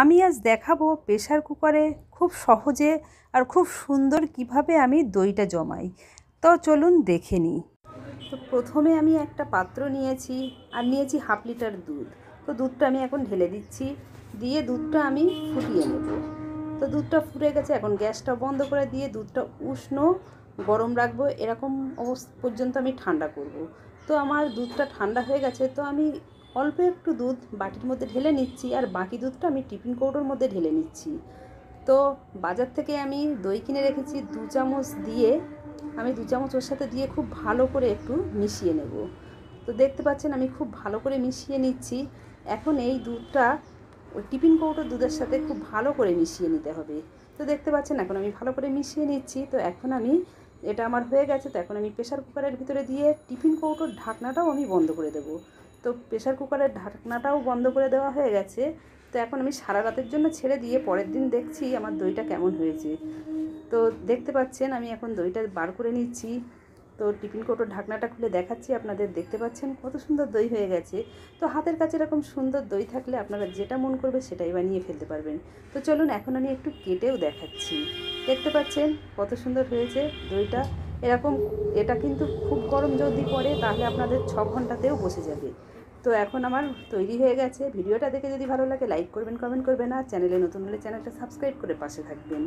আমি আজ দেখাবো প্রেশার কুকারে খুব সহজে আর খুব সুন্দর কিভাবে আমি দইটা জমাই। তো চলুন দেখে নিই। তো প্রথমে আমি একটা পাত্র নিয়েছি আর নিয়েছি 1/2 লিটার দুধ। তো দুধটা আমি এখন ঢেলে দিচ্ছি, দিয়ে দুধটা আমি ফুটিয়ে নেব। তো দুধটা ফুটে গেছে, এখন গ্যাসটা বন্ধ করে দিয়ে দুধটা উষ্ণ গরম রাখবো, এরকম অবস্থা পর্যন্ত আমি ঠান্ডা করব। তো আমার দুধটা ঠান্ডা হয়ে গেছে, তো আমি অল্প একটু দুধ বাটির মধ্যে ঢেলে নিচ্ছি আর বাকি দুধটা আমি টিফিন কৌটোর মধ্যে ঢেলে নিচ্ছি। তো বাজার থেকে আমি দই কিনে রেখেছি, 2 চামচ দিয়ে আমি 2 চামচ ওর সাথে দিয়ে খুব ভালো করে একটু মিশিয়ে নেব। তো দেখতে পাচ্ছেন আমি খুব ভালো করে মিশিয়ে নিচ্ছি। এখন এই দুধটা ওই টিফিন কৌটোর দুধের সাথে খুব ভালো করে মিশিয়ে নিতে হবে। তো দেখতে পাচ্ছেন এখন আমি ভালো করে মিশিয়ে নিচ্ছি। তো এখন আমি এটা আমার হয়ে গেছে। তো এখন আমি প্রেশার কুকারের ভিতরে দিয়ে টিফিন কৌটোর ঢাকনাটাও আমি বন্ধ করে দেবো। তো প্রেশার কুকারের ঢাকনাটাও বন্ধ করে দেওয়া হয়ে গেছে। তো এখন আমি সারা রাতের জন্য ছেড়ে দিয়ে পরের দিন দেখছি আমার দইটা কেমন হয়েছে। তো দেখতে পাচ্ছেন আমি এখন দইটা বার করে নিচ্ছি। তো টিফিন কৌটোর ঢাকনাটা খুলে দেখাচ্ছি আপনাদের, দেখতে পাচ্ছেন কত সুন্দর দই হয়ে গেছে। তো হাতের কাছে এরকম সুন্দর দই থাকলে আপনারা যেটা মন করবে সেটাই বানিয়ে ফেলতে পারবেন। তো চলুন এখন আমি একটু কেটেও দেখাচ্ছি। দেখতে পাচ্ছেন কত সুন্দর হয়েছে দইটা এরকম। এটা কিন্তু খুব গরম যদি পড়ে তাহলে আপনাদের 6 ঘন্টাতেও বসে যাবে। তো এখন আমার তৈরি হয়ে গেছে। ভিডিওটা দেখে যদি ভালো লাগে লাইক করবেন, কমেন্ট করবেন, আর চ্যানেলে নতুন হলে চ্যানেলটা সাবস্ক্রাইব করে পাশে থাকবেন।